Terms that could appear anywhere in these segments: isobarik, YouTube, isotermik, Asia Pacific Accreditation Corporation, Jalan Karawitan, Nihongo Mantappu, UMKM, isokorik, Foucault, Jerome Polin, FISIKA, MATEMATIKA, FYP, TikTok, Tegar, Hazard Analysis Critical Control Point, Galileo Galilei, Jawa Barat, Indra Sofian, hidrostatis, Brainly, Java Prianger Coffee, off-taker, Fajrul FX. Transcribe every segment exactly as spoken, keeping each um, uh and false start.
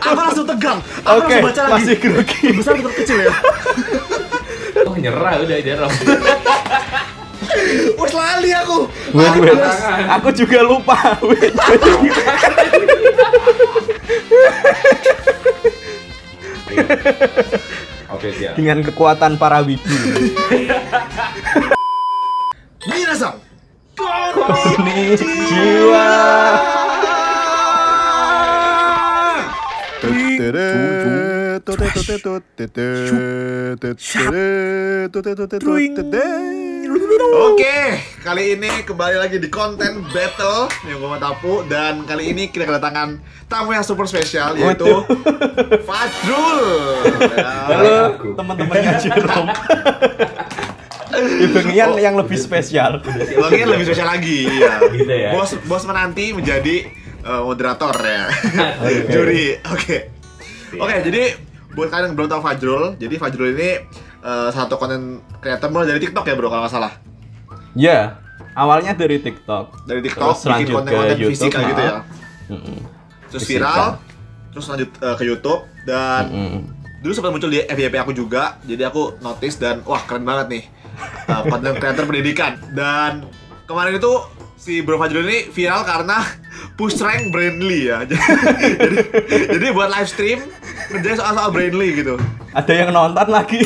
Aku langsung tegang. Aku okay, langsung baca lagi. Masih grogi. Besar atau kecil ya? Oh nyerah udah Jerome. Wes lali aku. Wait, wait. Aku juga lupa. Wait, wait. Oke, siap. Dengan kekuatan para wiki. Minasang. Konnichiwa. Oke, kali ini kembali lagi di konten battle Nihongo Mantappu. Dan kali ini kita kedatangan tamu yang super spesial, yaitu Fajrul. Halo teman-temannya Jerome. Bagian yang lebih spesial. Bagian lebih spesial lagi, iya. Bos bos menanti menjadi moderator ya. Juri, oke. Oke, jadi buat kalian yang belum tahu Fajrul, jadi Fajrul ini Uh, satu konten kreator mulai dari TikTok ya bro kalau nggak salah. Ya, yeah, awalnya dari TikTok. Dari TikTok terus bikin konten-konten fisika nah. gitu ya. Mm-mm. Terus fisika. viral, terus lanjut uh, ke YouTube dan Mm-mm. dulu sempat muncul di F Y P aku juga. Jadi aku notice dan wah keren banget nih uh, konten kreator pendidikan. Dan kemarin itu si Bro Fajrul ini viral karena push rank Brainly ya. jadi, jadi buat live stream kerjain soal-soal Brainly gitu. Ada yang nonton lagi.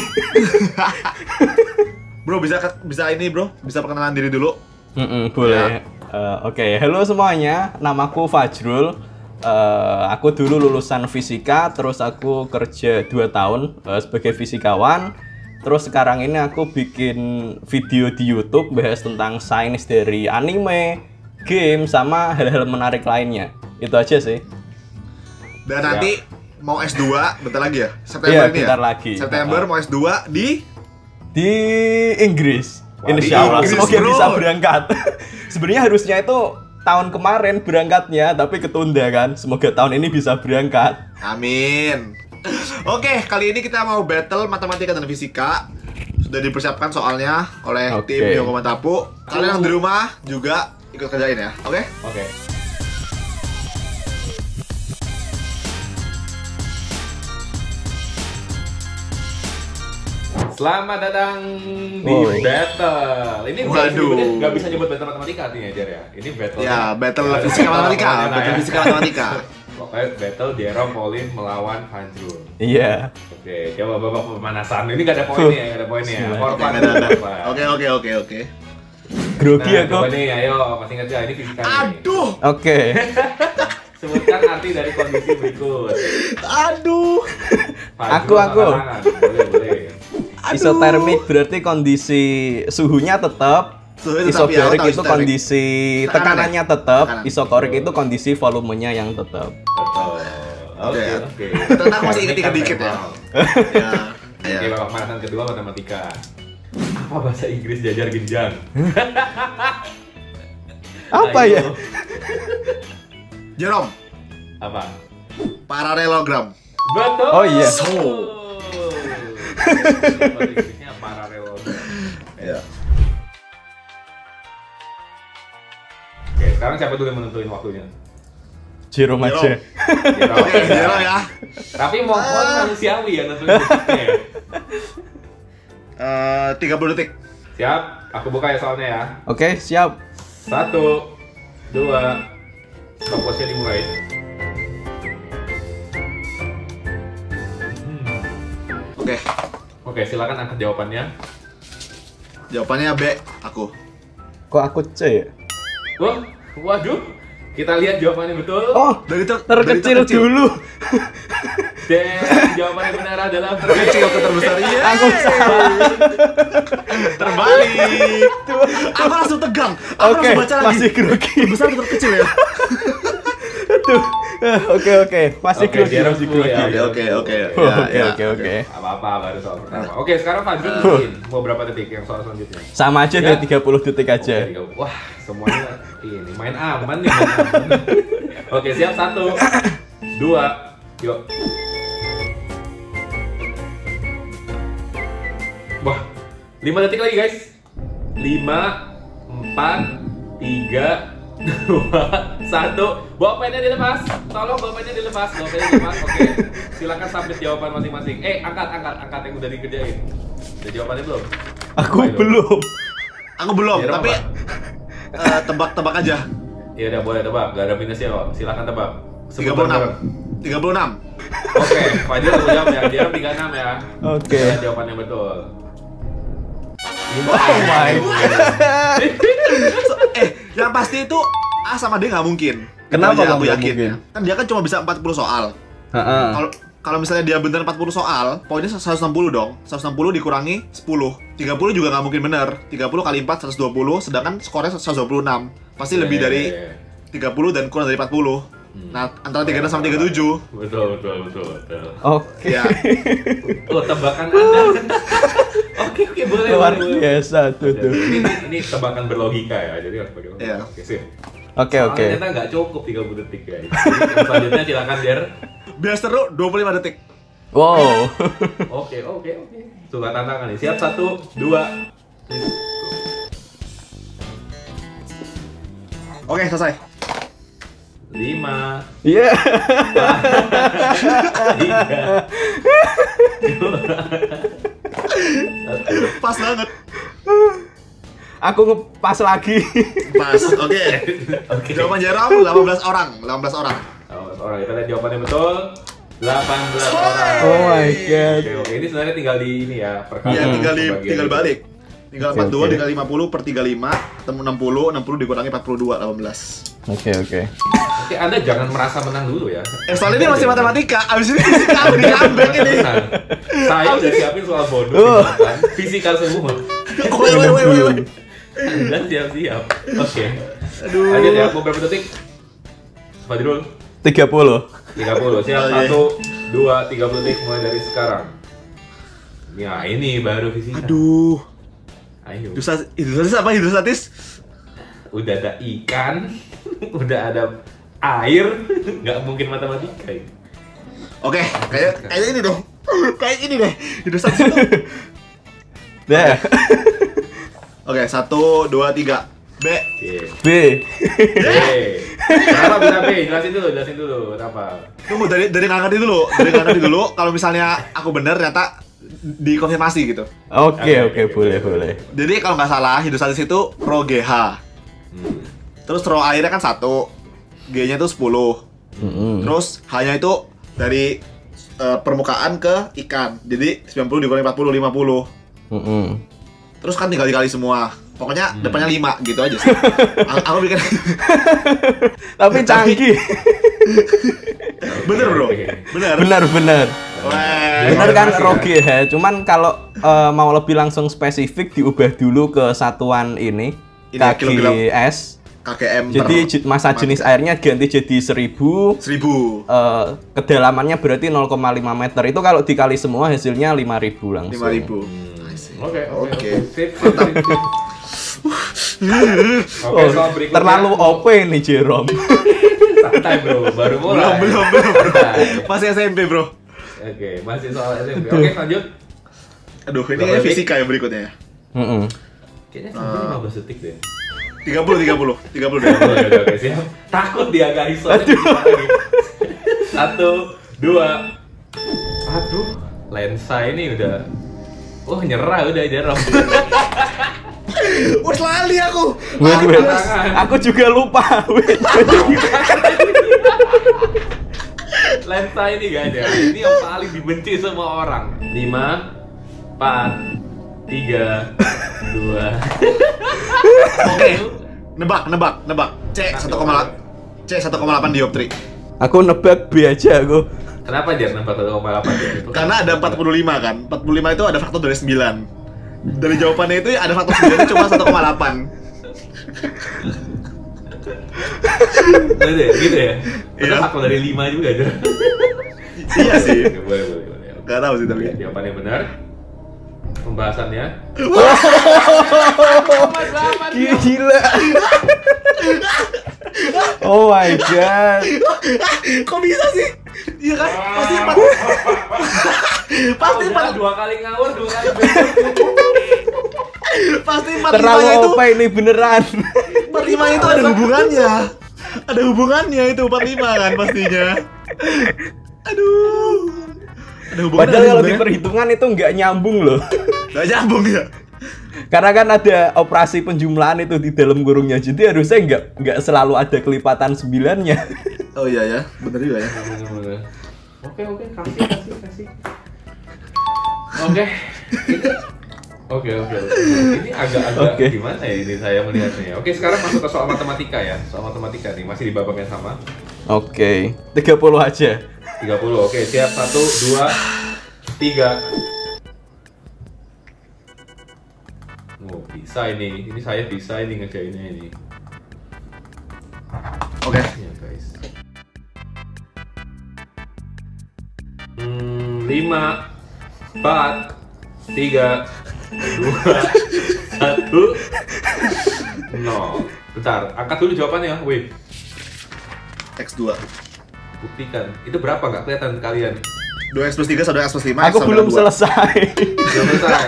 Bro, bisa bisa ini bro, bisa perkenalan diri dulu. Mm-mm, boleh. Ya. Uh, Oke, okay. Halo semuanya. Namaku Fajrul. Uh, aku dulu lulusan fisika, terus aku kerja dua tahun uh, sebagai fisikawan. Terus sekarang ini aku bikin video di YouTube bahas tentang sains dari anime, game, sama hal-hal menarik lainnya. Itu aja sih. Dan ya. nanti mau S dua bentar lagi ya? September ya, ini bentar ya? lagi September uh, mau S dua di? Di Inggris. Wah, Insya Allah, semoga bisa berangkat. Sebenarnya harusnya itu tahun kemarin berangkatnya, tapi ketunda kan. Semoga tahun ini bisa berangkat. Amin. Oke, kali ini kita mau battle matematika dan fisika. Sudah dipersiapkan soalnya oleh okay. tim Nihongo Mantappu. Kalian yang di rumah juga ikut kerjain ya, oke? Okay? Oke okay. Selamat datang di oh. battle. Ini waduh, nggak bisa nyebut battle matematika artinya aja ya. Ini battle. Ya, battle ya, fisika matematika, matematika ya. battle fisika matematika. Pokoknya battle Jerome Polin melawan Fajrul. Iya. Yeah. Oke, coba babak pemanasan. Ini nggak ada poinnya, nggak ada poinnya. Korban ada apa? Oke, oke, oke, oke. Grogi ya kok. Ini ayo, masih ngerti ini fisika. Aduh. Oke. Sebutkan arti dari kondisi berikut. Aduh. Aku aku. Boleh, boleh. Aduh. Isotermik berarti kondisi suhunya tetap, isobarik ya, itu isotermik. Kondisi tekanannya tetap, Tekanan. isokorik oh. itu kondisi volumenya yang tetap. Oh. Oke, okay. okay. okay. Tentang masih ingat dikit ya. Ya. Ya. Oke, babak pemanasan kedua matematika. Apa bahasa Inggris jajar ginjang? Apa Ayo. ya? Jerome. Apa? Paralelogram. Betul. Oh iya. So. Inggrisnya paralelogram. Ya. Oke, sekarang siapa dulu yang menentuin waktunya? Jerome aja. Jerome ya. Tapi mohon manusiawi ya tentunya. Eh, tiga puluh detik. Siap, aku buka ya soalnya ya. Oke, siap. Satu, dua, stopwatch-nya dimulai. Oke. Oke, silakan angkat jawabannya. Jawabannya B, aku. Kok aku C ya? Wah, waduh. Kita lihat jawabannya betul. Oh, dari terkecil dulu. Dan jawabannya benar adalah terkecil ke terbesar. Iya. Aku salah. Terbalik. Aku langsung tegang. Aku okay, langsung baca lagi. Masih grogi. Besar ke terkecil ya? Tuh. Oke oke, masih grogi. Oke oke oke oke oke. Apa-apa baru soal pertama. Oke, sekarang Fajrul mungkin mau berapa detik yang soal selanjutnya? Sama aja dari tiga puluh detik aja. Wah, semuanya ini main aman nih. Oke, siap satu, dua, yuk. Wah, lima detik lagi guys. Lima, empat, tiga, dua, satu. Bopenya dilepas. Tolong bopenya dilepas. Bopenya dilepas. Oke. Okay. Silakan submit jawaban masing-masing. Eh, angkat, angkat, angkat yang udah dikerjain. Udah jawabannya belum? Aku Ayo. belum. Aku belum, Jerome, tapi uh, tebak-tebak aja. Iya, udah boleh tebak. Gak ada minusnya kok. Silakan tebak. tiga puluh enam. tiga puluh enam. Oke, okay. Fajrul udah jawab ya. Jerome tiga puluh enam ya. Oke. Okay. Nah, jawabannya betul. Oh my god. Eh, yang pasti itu A sama D nggak mungkin. Kenapa nggak yakin? Mungkin. Kan dia kan cuma bisa empat puluh soal. Kalau kalau misalnya dia bener empat puluh soal, poinnya seratus enam puluh dong. seratus enam puluh dikurangi sepuluh. tiga puluh juga nggak mungkin bener. tiga puluh kali empat seratus dua puluh, sedangkan skornya seratus dua puluh enam. Pasti yeah, lebih dari yeah, yeah. tiga puluh dan kurang dari empat puluh. Nah, antara tiga enam sama tiga tujuh. Betul, betul, betul, betul. Oke. Okay. Ya. Oh, tebakan Anda. Oke, oke, boleh. Luar biasa tuh tuh. Ini, ini tebakan berlogika ya. Jadi harus bagaimana? Iya. Oke, sip. Oke, oke. Ternyata nggak cukup tiga puluh detik, guys. Jadi, selanjutnya silakan, Der. Biar seru dua puluh lima detik. Wow. Oke, oke, oke. Suka tantangan nih. Siap satu, dua. Oke, selesai. Lima, yeah. Empat, tiga, dua, satu. Pas banget. Aku ngepas lagi. Pas, oke. Okay. Okay. Jawaban Jerome delapan belas orang, delapan belas orang. delapan belas orang, kita lihat jawabannya betul. delapan belas orang. Oh my god. Oke, oke. Ini sebenarnya tinggal di ini ya, perkalian. Iya, tinggal di, tinggal balik. Tinggal okay, empat puluh dua okay. Dikali lima puluh per tiga puluh lima, temu enam puluh, enam puluh dikurangi empat puluh dua, delapan belas. Oke okay, oke. Okay. Oke, Anda jangan merasa menang dulu ya. Eh, soalnya ini masih matematika. Abis ini fisika udah diambil ini. Saya udah siapin soal bonus oh. Kan. Fisika semua. Woi woi woi woi. Anda siap-siap. Oke. Okay. Aduh. Lanjut ya, beberapa detik. Fajrul. tiga puluh. tiga puluh. Siap satu, dua, tiga puluh detik mulai dari sekarang. Ya, ini baru fisika. Aduh. Ayo. Hidrostatis apa hidrostatis? Udah ada ikan, udah ada air, nggak mungkin matematika ini. Oke, kayak kayak ini deh, kayak ini deh, hidrostatis itu. Deh. Oke, satu, dua, tiga. B. B. B. Kenapa bisa B? Jelasin dulu, jelasin dulu, kenapa? Tunggu dari dari ngangkat itu dulu, dari ngangkat itu dulu. Kalau misalnya aku bener, ternyata dikonfirmasi gitu. Oke, oke, boleh, boleh. Jadi kalau nggak salah, hidrostatis itu pro G H. Hmm. Terus row airnya kan satu, G-nya itu sepuluh. Hmm. Terus H-nya itu dari uh, permukaan ke ikan. Jadi sembilan puluh dikurangi empat puluh, lima puluh. Hmm. Terus kan tinggal dikali semua. Pokoknya hmm. depannya lima gitu aja sih. Aku pikir tapi canggih. Bener bro. Bener. Bener bener. Wee. Bener kan roge ya. Cuman kalau uh, mau lebih langsung spesifik diubah dulu ke satuan ini. K G S, K G M. Jadi masa jenis airnya ganti jadi seribu. Seribu. Uh, kedalamannya berarti nol koma lima meter. Itu kalau dikali semua hasilnya lima ribu langsung. Lima ribu. Oke, oke. Terlalu O P nih Jerome. Santai bro, baru mulai. Belum, belum, belum. Masih S M P bro. Oke, masih soal S M P. Oke, lanjut. Aduh, ini kayak fisika yang berikutnya. Kayaknya sampai lima belas detik deh. tiga puluh, tiga puluh, tiga puluh deh. Oke, oke, siap. Takut dia guys. Aduh. Satu, dua. Aduh, lensa ini udah. Oh, nyerah udah Jerome. Udah lali aku. Aku juga lupa. Lensa ini guys ya. Ini yang paling dibenci semua orang. Lima, empat, tiga, dua. Oke, nebak, nebak, nebak. C satu koma delapan, C satu koma delapan dioptri. Aku nebak B aja aku. Kenapa dia nebak satu koma delapan? Karena ada empat puluh lima kan. empat puluh lima itu ada faktor dari sembilan. Dari jawabannya itu ada faktor sembilan cuma satu koma delapan. Gitu ya. Itu faktor dari lima juga aja. Iya sih. Boleh, boleh, boleh. Gak tau sih tapi jawabannya benar. Pembahasannya. Gila, gila. Oh my god. Kok bisa sih? Iya kan? Pasti empat. Pasti empat. Dua kali ngawur, dua kali. Pasti matematanya itu apa ini beneran. Matematanya itu ada hubungannya. Ada hubungannya itu matematanya kan pastinya. Aduh. Ada hubungannya. Padahal kalau di perhitungan itu nggak nyambung loh. Nggak nyambung ya. Karena kan ada operasi penjumlahan itu di dalam kurungnya, jadi harusnya nggak nggak selalu ada kelipatan sembilannya. Oh iya ya, bener juga ya. Oke oke, kasih kasih kasih. Oke. Oke oke. Ini agak-agak okay. Gimana ya ini saya melihatnya. Oke, sekarang masuk ke soal matematika ya. Soal matematika nih masih di babak yang sama. Oke. tiga puluh aja. tiga puluh. Oke, siap. satu, dua, tiga. Oh, bisa ini, ini saya bisa ini ngerjainnya ini. Oke okay. Ya guys. Hmm, lima, empat, tiga, dua, satu, nol. Bentar, angkat dulu jawabannya, wait. X dua. Buktikan, itu berapa nggak kelihatan kalian? dua X plus tiga, satu X plus lima. Aku belum dua. Selesai. Belum selesai.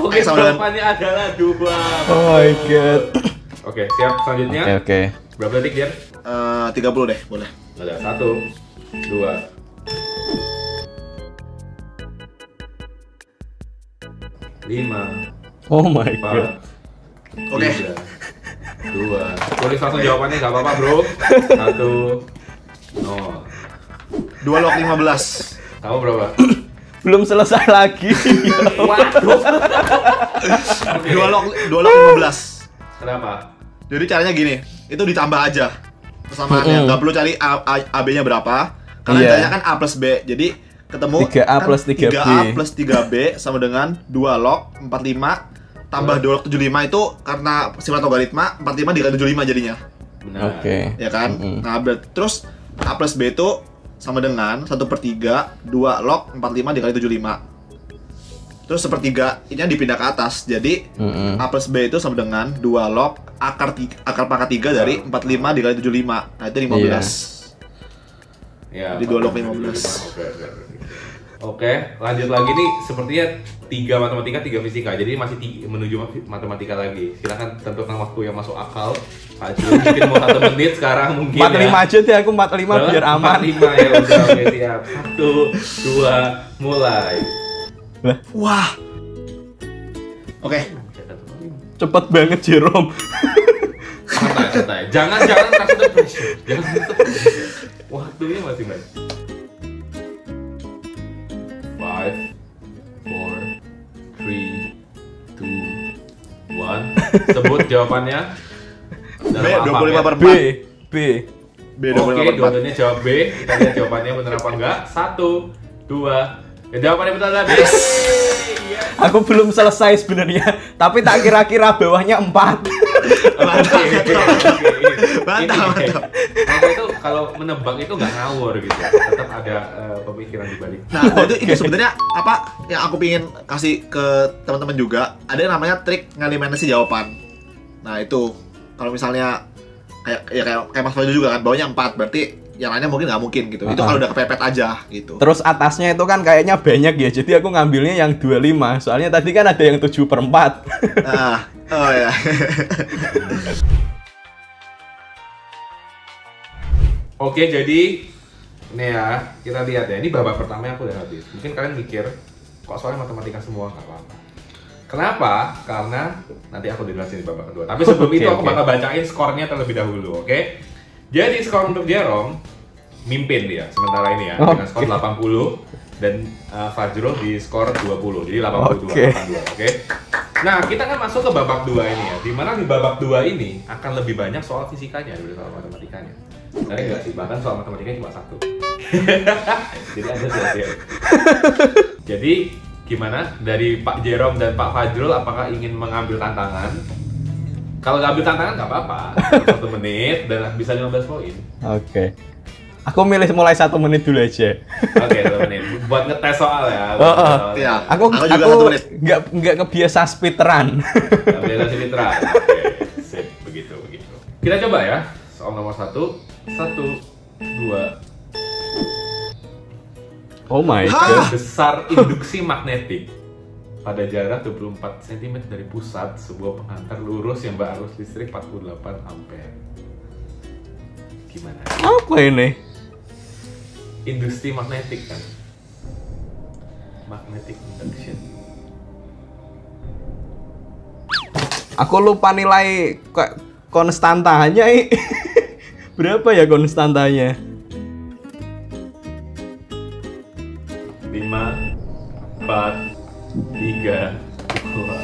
Oke, jawabannya adalah dua. Oh my god. Oke, okay, siap selanjutnya. Oke. Okay, okay. Berapa detik, Jer? Uh, tiga puluh deh, boleh. Ada satu, dua. Lima. Oh my empat, god. Oke. Okay. Dua. Tulis langsung okay. Jawabannya nggak apa-apa, bro. Satu. Nol. Dua log lima belas. Kamu berapa? Belum selesai lagi. Waduh. Dua log dua log lima belas. Kenapa? Jadi caranya gini, itu ditambah aja persamaannya. Mm-hmm. Gak perlu cari A B-nya berapa. Karena yeah. Caranya kan A plus B, jadi ketemu tiga A plus tiga B. tiga A plus tiga B sama dengan dua log empat puluh lima tambah dua log tujuh puluh lima itu karena sifat logaritma empat puluh lima dikali tujuh puluh lima jadinya. Benar. Oke. Okay. Ya kan? Mm-hmm. Nah, terus A plus B itu sama dengan satu per tiga, dua log empat puluh lima dikali tujuh puluh lima. Terus sepertiga, ini yang dipindah ke atas. Jadi mm-hmm. A plus B itu sama dengan dua log akar pangkat tiga dari empat puluh lima dikali tujuh puluh lima. Nah itu lima belas yeah. Ya, jadi dua log lima belas. Oke, oke, lanjut lagi nih. Sepertinya tiga matematika, tiga fisika. Jadi masih menuju matematika lagi. Silahkan tentukan waktu yang masuk akal. Pak Jun, mungkin mau satu menit sekarang mungkin empat puluh lima ya. empat puluh lima aja deh, aku empat puluh lima biar aman. empat puluh lima ya, udah oke siap. satu, dua, mulai. Wah. Oke. Okay. Cepet banget, Jerome. Santai, santai. Jangan, jangan kasih terpressure. Jangan terpressure. Waktunya masih banyak. five, four, three, two, one. Sebut jawabannya. B dua puluh lima per empat. B. B. Oke, dua-duanya jawab B. Kita lihat jawabannya bener apa enggak. satu, dua. Ya, jawabannya betul adalah B. Yes. Aku belum selesai sebenarnya, tapi tak kira-kira bawahnya empat. Mantap, mantap, mantap. Maka itu kalau menebak itu nggak ngawur gitu, tetap ada uh, pemikiran di balik. Nah okay. Itu itu sebenarnya apa yang aku pingin kasih ke teman-teman juga, ada yang namanya trik ngeliminasi jawaban. Nah itu kalau misalnya kayak ya kayak, kayak Mas Fajrul juga kan bawahnya empat, berarti yang lainnya mungkin nggak mungkin gitu. Itu uh-huh. Kalau udah kepepet aja gitu. Terus atasnya itu kan kayaknya banyak ya, jadi aku ngambilnya yang dua puluh lima. Soalnya tadi kan ada yang tujuh per empat. Nah, oh ya. Oke, jadi ini ya, kita lihat ya. Ini babak pertama yang aku udah habis. Mungkin kalian mikir, kok soalnya matematika semua nggak apa-apa. Kenapa? Karena nanti aku jelasin di babak kedua. Tapi sebelum okay, itu aku okay. bakal bacain skornya terlebih dahulu, oke? Okay? Jadi skor untuk Jerome mimpin dia sementara ini ya, dengan skor delapan puluh dan uh, Fajrul di skor dua puluh. Jadi delapan puluh dua, okay. delapan puluh dua, oke? Okay? Nah, kita kan masuk ke babak dua ini ya. Dimana di babak dua ini akan lebih banyak soal fisikanya daripada soal matematikanya. Nah, okay. Enggak sih, bahkan soal matematikanya cuma satu. Jadi ada soal. Jadi gimana dari Pak Jerome dan Pak Fajrul, apakah ingin mengambil tantangan? Kalau nggak ambil tantangan nggak apa-apa, satu menit dan bisa lima belas poin. Oke, okay. Aku milih mulai satu menit dulu aja. Oke, okay, satu menit. Buat ngetes soal ya. Oh, oh. Soal ya. Aku, aku juga aku nggak nggak kebiasa speedrun. Nggak biasa speedrun. Oke, okay. Sip, begitu begitu. Kita coba ya, soal nomor satu, satu, dua. Oh my god. Besar induksi magnetik. pada jarak dua puluh empat sentimeter dari pusat sebuah pengantar lurus yang berarus listrik empat puluh delapan ampere. Gimana? Apa ini? Industri magnetik kan? Magnetic induction. Aku lupa nilai konstantanya. Berapa ya konstantanya? lima, empat, tiga, dua,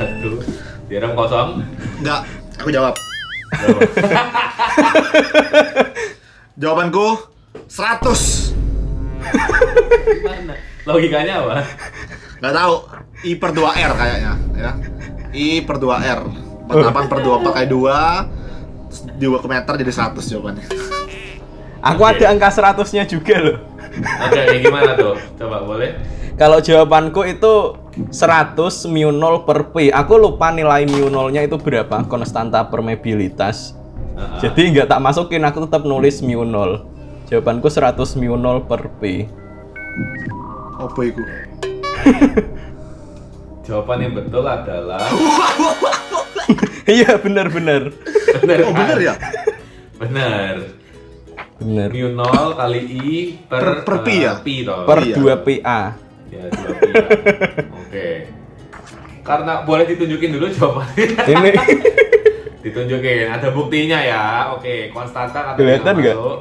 satu. Jerome kosong? Enggak, aku jawab. Jawab. Jawabanku seratus. Gimana? Logikanya apa? Enggak tahu. I per dua R kayaknya, ya. I per dua R. delapan per dua pakai dua. dua ke meter jadi seratus jawabannya. Aku okay. Ada angka seratus-nya juga loh. Oke, okay, gimana tuh? Coba boleh? Kalau jawabanku itu seratus mu nol per P. Aku lupa nilai mu nol-nya itu berapa, konstanta permeabilitas. Uh-huh. Jadi nggak tak masukin, aku tetap nulis mu nol. Jawabanku seratus mu nol per P. Apa itu? Jawaban yang betul adalah... Iya, benar-benar. Benar, oh, benar ya? Benar. Benar. mu nol kali I per, per, per P ya? Uh, P, per dua P A. Ya, oke. Karena boleh ditunjukin dulu jawabannya. Ini ditunjukin, ada buktinya ya. Oke, konstanta katanya. Kelihatan enggak? Masuk.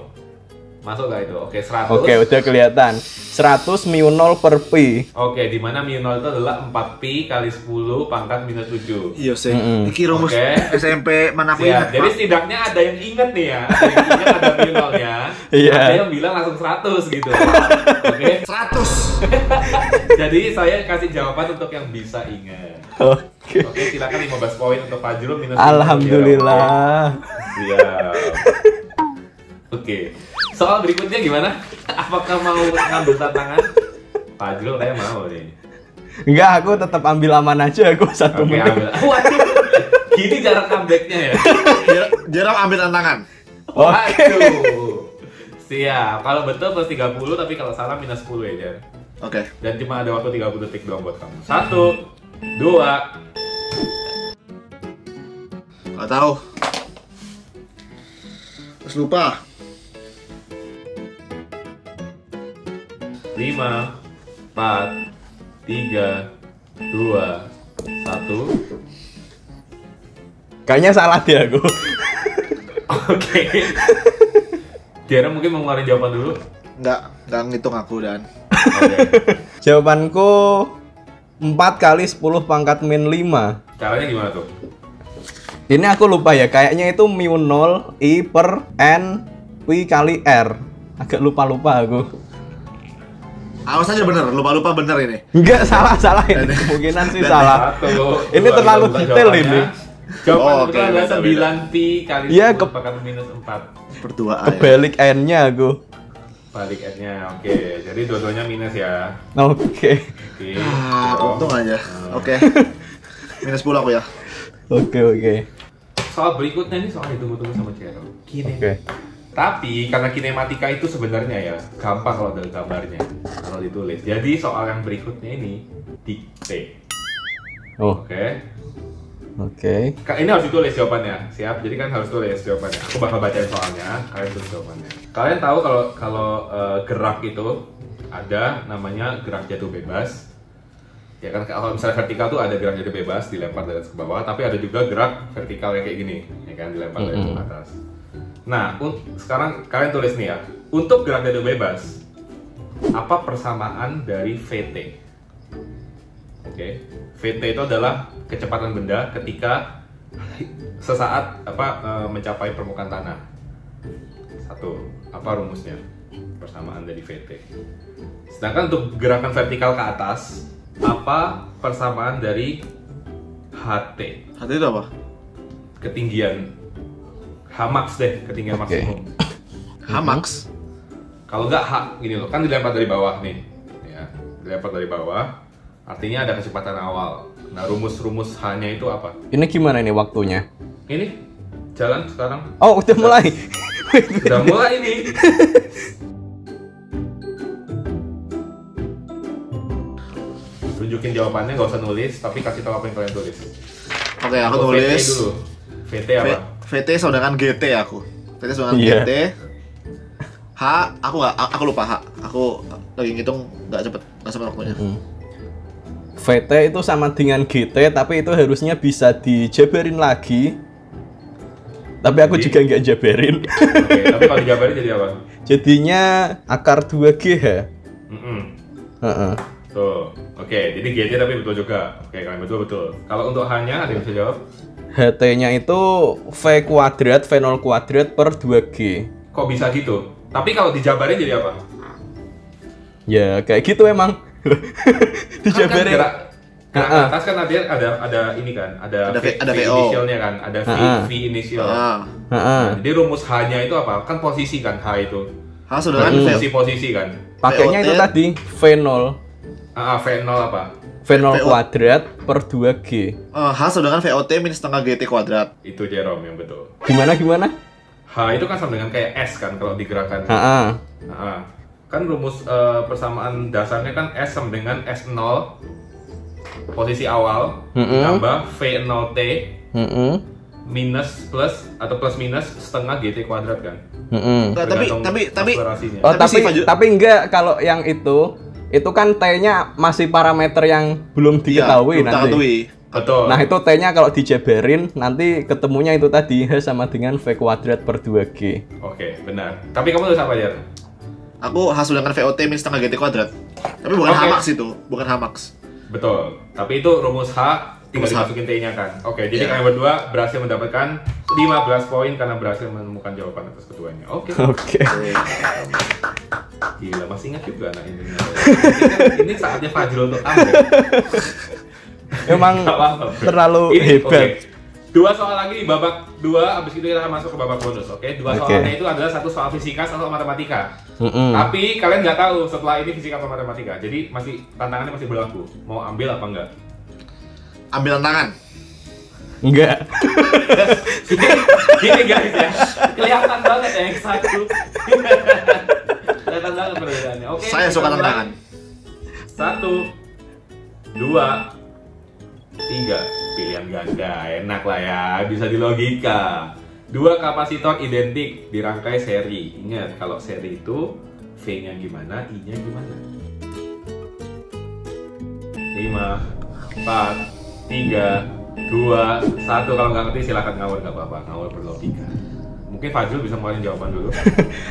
Masuk enggak itu? Oke, seratus. Oke, udah kelihatan. seratus mu nol per P. Oke, di mana mu nol itu adalah empat P kali sepuluh pangkat minus tujuh. Iya, sih. Mm-hmm. Iki rumus S M P mana aku ingat. Jadi setidaknya ada yang inget nih ya. Ada yang inget ada mu nol-nya. Yeah. Ada yang bilang langsung seratus gitu. Oke. seratus. Jadi saya kasih jawaban untuk yang bisa ingat. Oke. Oke, silakan lima belas poin untuk Fajrul minus. Alhamdulillah. Iya. Oke. Soal berikutnya gimana? Apakah mau ngambil tantangan? Fajrul kayak mau nih. Enggak, aku tetap ambil aman aja aku satu okay, menit. Waduh, gini jarak comeback-nya ya. Jarak ambil tantangan. Okay. Waduh. Siap. Kalau betul plus tiga puluh, tapi kalau salah minus sepuluh ya, Jar. Oke. Okay. Dan cuma ada waktu tiga puluh detik doang buat kamu. Satu, dua. Gak tahu. Terus lupa. lima, empat, tiga, dua, satu. Kayaknya salah dia aku. Oke. Jerome mungkin mengeluarkan jawaban dulu. Enggak, enggak ngitung aku dan. Okay. Jawabanku empat kali sepuluh pangkat min lima. Caranya gimana tuh? Ini aku lupa ya, kayaknya itu mu nol I per N P kali R. Agak lupa-lupa aku. Awas aja bener, lupa-lupa bener ini. Enggak, salah-salah ini, kemungkinan sih salah. Satu, ini dua, terlalu detail ini. Jawaban oh, okay, adalah sembilan pi kali sepuluh pangkat minus empat. Pertuaan kebalik ya. N-nya aku. Balik N-nya, oke. Okay. Jadi dua-duanya minus ya. Oke. Okay. Okay. Ah, untung aja. Oke. Okay. Minus sepuluh aku ya. Oke, okay, oke. Okay. Soal berikutnya ini soal ditunggu-tunggu sama Jerome. Oke. Okay. Tapi karena kinematika itu sebenarnya ya gampang kalau dari gambarnya, kalau ditulis. Jadi soal yang berikutnya ini dikte. Oh. Oke. Okay. Oke. Okay. Ini harus ditulis jawabannya. Siap. Jadi kan harus tulis jawabannya. Aku bakal bacain soalnya, kalian tulis jawabannya. Kalian tahu kalau kalau uh, gerak itu ada namanya gerak jatuh bebas. Ya kan kalau misalnya vertikal tuh ada gerak jatuh bebas dilempar dari atas ke bawah, tapi ada juga gerak vertikal yang kayak gini, ya kan dilempar dari mm-hmm. atas. Nah, sekarang kalian tulis nih ya. Untuk gerak jatuh bebas, apa persamaan dari V T? Oke, okay. V T itu adalah kecepatan benda ketika sesaat apa e, mencapai permukaan tanah. Satu, apa rumusnya? Persamaan dari V T. Sedangkan untuk gerakan vertikal ke atas, apa persamaan dari H T? H T itu apa? Ketinggian. Hamax deh, ketinggian okay. maksimum. Hamax? Kalau nggak H, gini loh, kan dilempar dari bawah nih. Ya, dilempar dari bawah, artinya ada kecepatan awal. Nah, rumus-rumus H-nya itu apa? Ini gimana ini waktunya? Ini, jalan sekarang. Oh, udah mulai? Udah mulai ini. bikin jawabannya nggak usah nulis, tapi kasih tahu apa yang kalian tulis. Oke, okay, aku tulis. V T dulu. V T apa? V T saudaraan G T aku. V T saudaraan yeah. G T. H, aku nggak, aku lupa H. Aku lagi ngitung nggak cepet, nggak sempat waktunya. Hmm. V T itu sama dengan G T, tapi itu harusnya bisa dijabarin lagi. Tapi aku jadi, juga nggak jabarin. Okay, tapi kalau dijabarin jadi apa? Jadinya akar dua G H. Mm-mm. Uh-uh. Tuh, oke. Okay, jadi G T tapi betul juga. Oke, okay, kalian betul-betul. Kalau untuk H-nya, ada yang bisa jawab? H T-nya itu V kuadrat, V nol kuadrat per dua G. Kok bisa gitu? Tapi kalau dijabarin jadi apa? Ya, kayak gitu emang. Dijabarin. Kan, kan, Karena uh-uh. atas kan nanti ada ada ini kan, ada, ada v, v, v inisialnya kan, ada v, uh-uh. v inisial. Uh-uh. Nah, jadi rumus H-nya itu apa? Kan posisi kan H itu. H saudara kan posisi-posisi kan. Pakainya itu tadi V nol. Ah, uh, V nol apa? V nol kuadrat per dua G. Uh, H saudara kan V O T min setengah G T kuadrat. Itu Jerome yang betul. Gimana gimana? H itu kan sama dengan kayak S kan kalau digerakkan. Heeh. Uh-uh. Uh-uh. Kan rumus uh, persamaan dasarnya kan S sama dengan S nol posisi awal, mm-hmm. nambah V nol T, mm-hmm. minus plus atau plus minus setengah G T kuadrat kan. Mm-hmm. Tapi tapi tapi oh, tapi si tapi enggak kalau yang itu itu kan T-nya masih parameter yang belum diketahui ya, nanti. Betul. Nah itu T-nya kalau dijabarin nanti ketemunya itu tadi H sama dengan V kuadrat per dua G. Oke, benar. Tapi kamu tulis apa aja? Aku H sudah dengan V O T min setengah G T kuadrat. Tapi bukan okay. H max itu, bukan H max. Betul, tapi itu rumus H tinggal dimasukin T-nya kan. Oke, okay, jadi yeah. kalian berdua berhasil mendapatkan lima belas poin karena berhasil menemukan jawaban atas keduanya. Oke. Okay. Oke. Okay. Gila, masih ingat juga anak ini. Ini saatnya Fajrul untuk ambil. Emang terlalu ini, hebat. Okay. Dua soal lagi di babak dua, abis itu kita akan masuk ke babak bonus, oke? Okay? Dua okay. soalnya itu adalah satu soal fisika, satu soal matematika. Mm-mm. Tapi kalian nggak tahu setelah ini fisika atau matematika, jadi masih tantangannya masih berlaku. Mau ambil apa enggak? Ambil tantangan? Enggak. Gini, gini guys ya, kelihatan banget ya yang satu. Kelihatan banget perbedaannya. Oke, saya suka tantangan. Satu, dua, tiga. Pilihan ganda, enak lah ya, bisa di logika. Dua kapasitor identik dirangkai seri. Ingat, kalau seri itu V-nya gimana, I-nya gimana. Lima, empat, tiga, dua, satu. Kalau nggak ngerti silahkan ngawur, nggak apa-apa. Ngawur berlogika. Mungkin Fajrul bisa mulai jawaban dulu.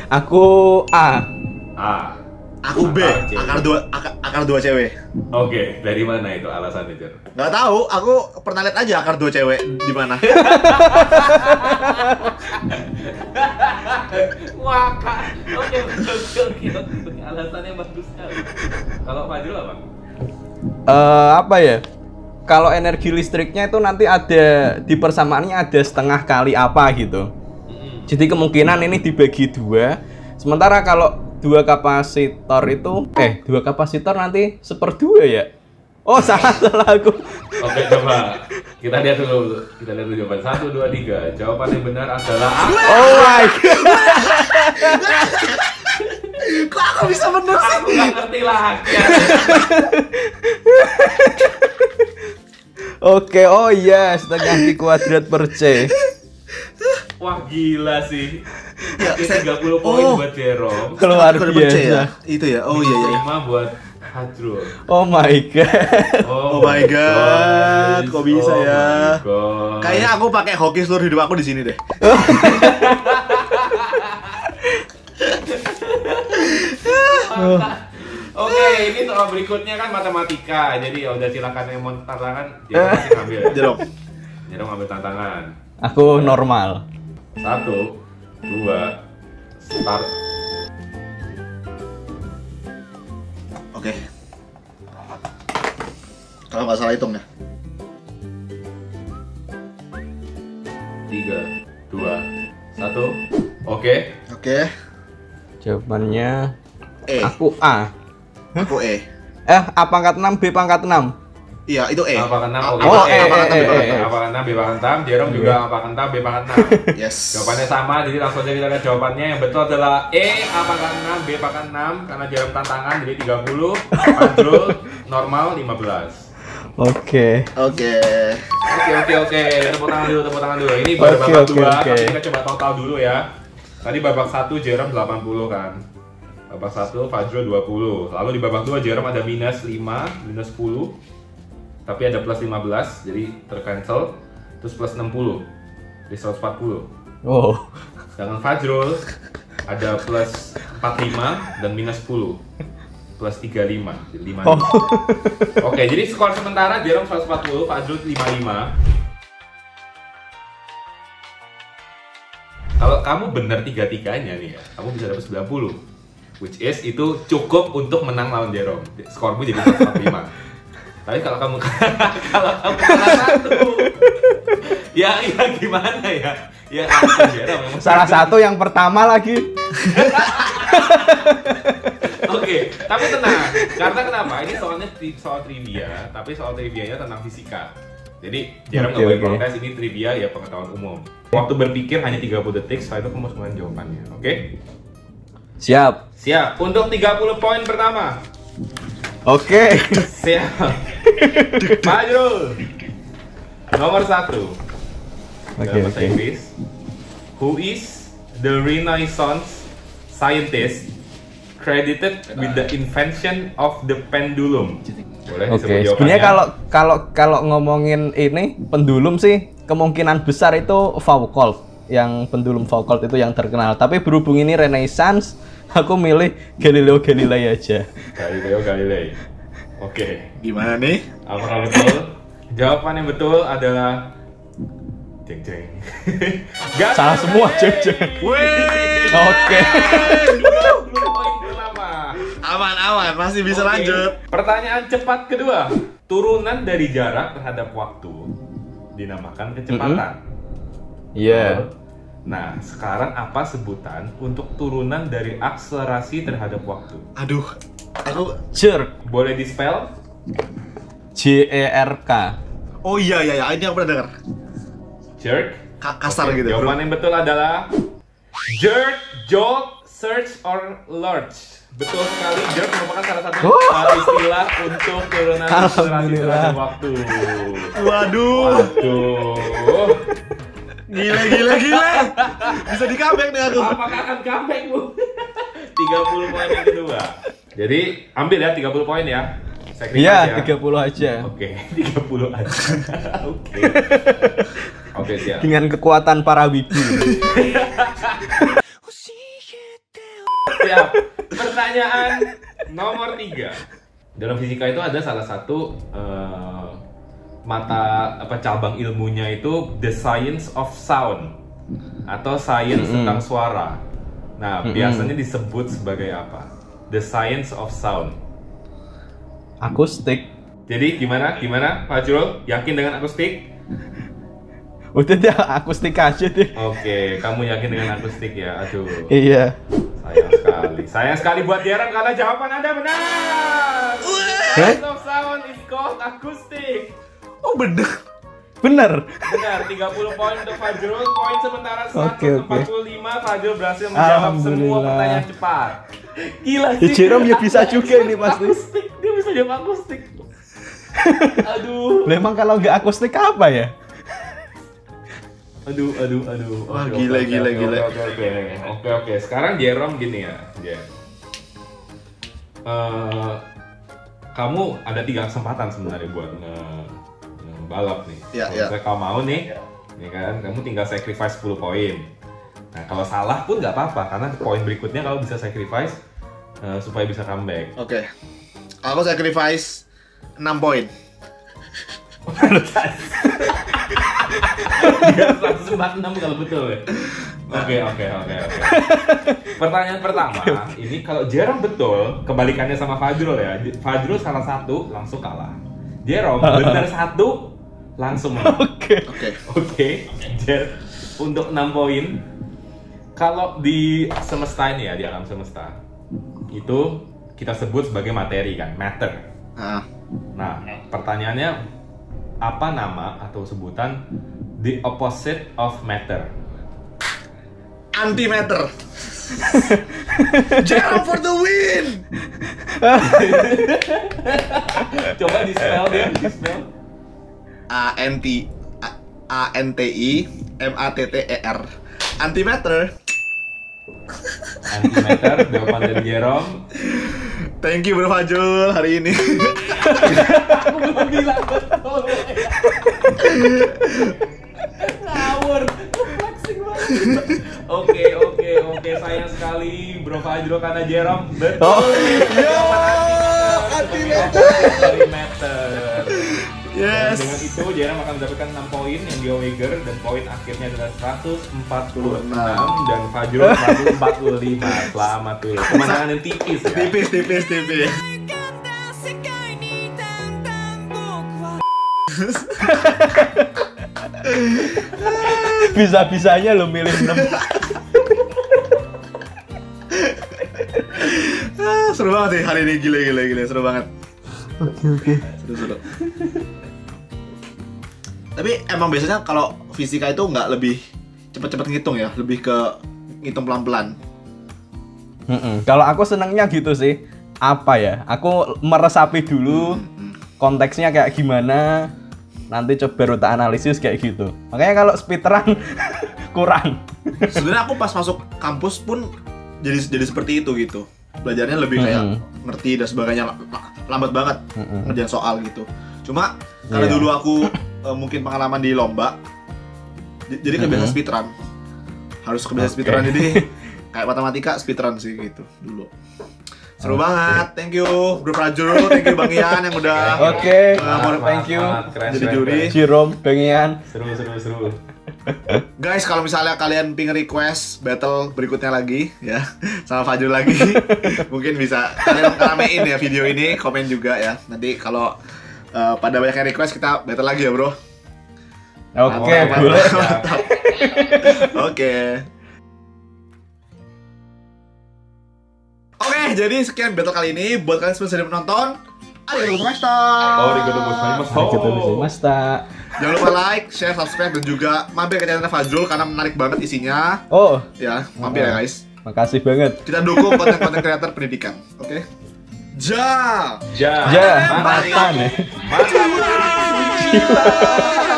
Aku A. A. Aku B, akar dua, akar, akar dua cewek. Oke, okay, dari mana itu alasannya, Jer? Gak tau, aku pernah lihat aja akar dua cewek di mana. Wah, Kak. Oke, oke, oke. Alasannya bagus sekali. Kalau Fajrul apa? Uh, apa ya? Kalau energi listriknya itu nanti ada di persamaannya ada setengah kali apa gitu. Mm. Jadi kemungkinan ini dibagi dua. Sementara kalau dua kapasitor itu eh dua kapasitor nanti seperdua ya. Oh salah salah aku. Oke, coba kita lihat dulu kita lihat dulu jawaban satu dua tiga. Jawaban yang benar adalah A. Oh my god. Kok aku bisa bener sih? Aku nggak ngerti lah. Oke, oh iya setengah di kuadrat per C. Wah gila sih. Ya, tiga puluh poin oh, buat Jerome. Keluar biasa. Ya? Itu ya. Oh iya iya. lima buat Fajrul. Oh my god. Oh, oh my god. god. Kok bisa oh ya? Kayaknya aku pakai hoki seluruh hidup aku di sini deh. Oh. Oke, okay, ini soal berikutnya kan matematika. Jadi ya udah silakan yang mau tantangan, dia masih ambil. Jerome. Jerome ambil tantangan. Aku normal. Satu, dua, start. Oke. Okay. Kalau nggak salah hitung ya. Tiga, dua, satu. Oke. Okay. Oke. Okay. Jawabannya E. Aku A. Aku E. Eh, A pangkat enam, B pangkat enam. Iya, itu E. Alpha keenam. Oh, E. Alpha keenam, beta keenam. Jerome juga alpha keenam, beta keenam. Yes. Jawabannya sama, jadi langsung aja kita lihat jawabannya. Yang betul adalah E, alpha keenam, beta keenam. Karena Jerome tantangan, jadi tiga puluh. Fajrul normal lima belas. Oke. Oke. Oke oke oke. Tepuk tangan dulu, tepuk tangan dulu. Ini baru babak dua, tapi kita coba total dulu ya. Tadi babak satu Jerome delapan puluh kan. Babak satu Fajrul dua puluh. Lalu di babak dua Jerome ada minus lima, minus sepuluh. Tapi ada plus lima belas, jadi tercancel. Terus plus enam puluh. Jadi seratus empat puluh. Wow. Sedangkan Fajrul ada plus empat puluh lima dan minus sepuluh. Plus tiga puluh lima, jadi lima puluh lima. Oh. Oke, jadi skor sementara Jerome seratus empat puluh, Fajrul lima puluh lima. Kalau kamu bener tiga-tiganya nih ya, kamu bisa dapat sembilan puluh. Which is itu cukup untuk menang lawan Jerome. Skormu jadi seratus empat puluh lima. Tapi kalau kamu kalau kamu salah satu, ya ya gimana ya? Ya Jerome salah satu yang pertama lagi. Oke, okay, tapi tenang, karena kenapa? Ini soalnya soal trivia, tapi soal trivianya tentang fisika. Jadi Jerome nggak boleh protes, ini trivia ya pengetahuan umum. Waktu berpikir hanya tiga puluh detik, setelah itu kamu harus menentukan jawabannya, oke? Okay? Siap. Siap, untuk tiga puluh poin pertama. Oke. Okay. Siap. Fajrul. Nomor satu. Oke, okay, oke. Okay. Who is the Renaissance scientist credited with the invention of the pendulum? Boleh disebut jawabannya. Sebenarnya kalau kalau kalau ngomongin ini pendulum sih kemungkinan besar itu Foucault, yang pendulum Foucault itu yang terkenal. Tapi berhubung ini Renaissance, aku milih Galileo Galilei aja. Galileo Galilei. Oke. Okay. Gimana nih? Apakah betul? Jawaban yang betul adalah Jeng jeng. Salah semua jeng jeng. Oke. Aman-aman, masih bisa. Oke, lanjut. Pertanyaan cepat kedua. Turunan dari jarak terhadap waktu dinamakan kecepatan. Iya. Mm-hmm. yeah. Nah, sekarang apa sebutan untuk turunan dari akselerasi terhadap waktu? Aduh, aku jerk. Boleh di-spell? J E R K. Oh iya, iya, ini aku pernah dengar. Jerk? K kasar okay, gitu. Jawaban bro. Yang betul adalah jerk, jolt, search, or lurch. Betul sekali, jerk merupakan salah satu oh. istilah untuk turunan akselerasi terhadap waktu. Waduh. Waduh. Gila, gila, gila. Bisa di comeback nih aku. Apakah akan comeback, Bu? tiga puluh poin yang kedua. Jadi, ambil ya tiga puluh poin ya. Iya, tiga puluh aja. Oke, tiga puluh aja. Oke. Oke, siap. Dengan kekuatan para wibu. Siap. Pertanyaan nomor tiga. Dalam fisika itu ada salah satu uh, mata apa cabang ilmunya itu the science of sound atau science mm-hmm. tentang suara. Nah, mm-hmm. biasanya disebut sebagai apa? The science of sound. Akustik. Jadi gimana? Gimana, Fajrul? Yakin dengan akustik? Udah deh, akustik aja deh. Oke, kamu yakin dengan akustik ya? Aduh. Iya. Sayang sekali. Sayang sekali buat Jerome karena jawaban Anda benar. The science of sound is called acoustic. Oh bener, bener. Benar, tiga puluh poin untuk Fajrul, poin sementara seratus empat puluh lima. Fajrul berhasil menjawab semua pertanyaan cepat. Gila sih. Jerome ya bisa juga ini pasti. Akustik, dia bisa jawab akustik. Aduh. Memang kalau nggak akustik apa ya? Aduh, aduh, aduh. Wah gila, gila, gila. Oke, oke. Sekarang Jerome gini ya. Kamu ada tiga kesempatan sebenarnya buat balap nih, ya, kalau ya. Kamu mau nih, ya. Ya kan, kamu tinggal sacrifice sepuluh poin. Nah kalau salah pun nggak apa-apa, karena poin berikutnya kamu bisa sacrifice uh, supaya bisa comeback. Oke, okay. Aku sacrifice enam poin. seratus empat puluh enam kalau betul ya. Oke oke oke. Pertanyaan pertama, ini kalau Jerome betul, kebalikannya sama Fajrul ya. Fajrul salah satu langsung kalah. Jerome bener satu langsung menang. Oke. Oke. Oke. Jer untuk enam poin. Kalau di semesta ini ya, di alam semesta itu kita sebut sebagai materi kan, matter. Uh. Nah, pertanyaannya apa nama atau sebutan the opposite of matter? Antimatter. Jerome for the win. Coba di spell deh, di spell. A N T A N T I M A T T E R. Antimatter. Antimatter, jawaban dari Jerome. Thank you Bro Fajrul hari ini. Aku belum bilang betul. Ngawur. Oke oke oke, sayang sekali Bro Fajrul karena Jerome betul. Oh, yo, antimatter. Antimatter. Yes. Dan dengan itu Jerome akan mendapatkan enam poin yang dia wager dan poin akhirnya adalah seratus empat puluh enam dan Fajrul seratus empat puluh lima. Selamat tuh. Kemenangan yang tipis ya. Tipis tipis tipis. Bisa-bisanya lo milih enam. Ah, seru banget sih hari ini, gila gila gila seru banget. Oke oke. Seru-seru. Tapi emang biasanya kalau fisika itu nggak lebih cepet-cepet ngitung ya, lebih ke ngitung pelan-pelan. Mm-mm. Kalau aku senangnya gitu sih, apa ya? Aku meresapi dulu mm-mm. konteksnya kayak gimana. Nanti coba rute analisis kayak gitu. Makanya kalau speed run kurang. Sebenarnya aku pas masuk kampus pun jadi jadi seperti itu gitu. Belajarnya lebih kayak mm -hmm. ngerti dan sebagainya, lambat banget mm -hmm. ngerjain soal gitu. Cuma karena yeah. dulu aku uh, mungkin pengalaman di lomba, jadi kebiasaan mm -hmm. speed run. Harus kebiasaan okay. speed run, jadi kayak matematika speed run sih gitu dulu. Seru banget, thank you Bro Fajrul, thank you Bang Ian yang udah Oke, okay. uh, thank you keren, jadi juri Jerome, Bang Ian. Seru, seru, seru guys, kalau misalnya kalian pengen request battle berikutnya lagi ya sama Fajrul lagi mungkin bisa kalian ramein ya video ini, komen juga ya. Nanti kalau uh, pada banyak yang request kita battle lagi ya Bro. Oke, okay, boleh. Oke okay. Oke, okay, jadi sekian battle kali ini. Buat kalian semua sudah menonton, arigatou gozaimashita. Oh, arigatou gozaimashita. Arigatou gozaimashita. Jangan lupa like, share, subscribe dan juga mampir ke channel Fajrul karena menarik banget isinya. Oh, ya, mampir oh. ya guys. Makasih banget. Kita dukung konten-konten kreator pendidikan, oke? Okay? Ja, ja, ja, mantan, mantan.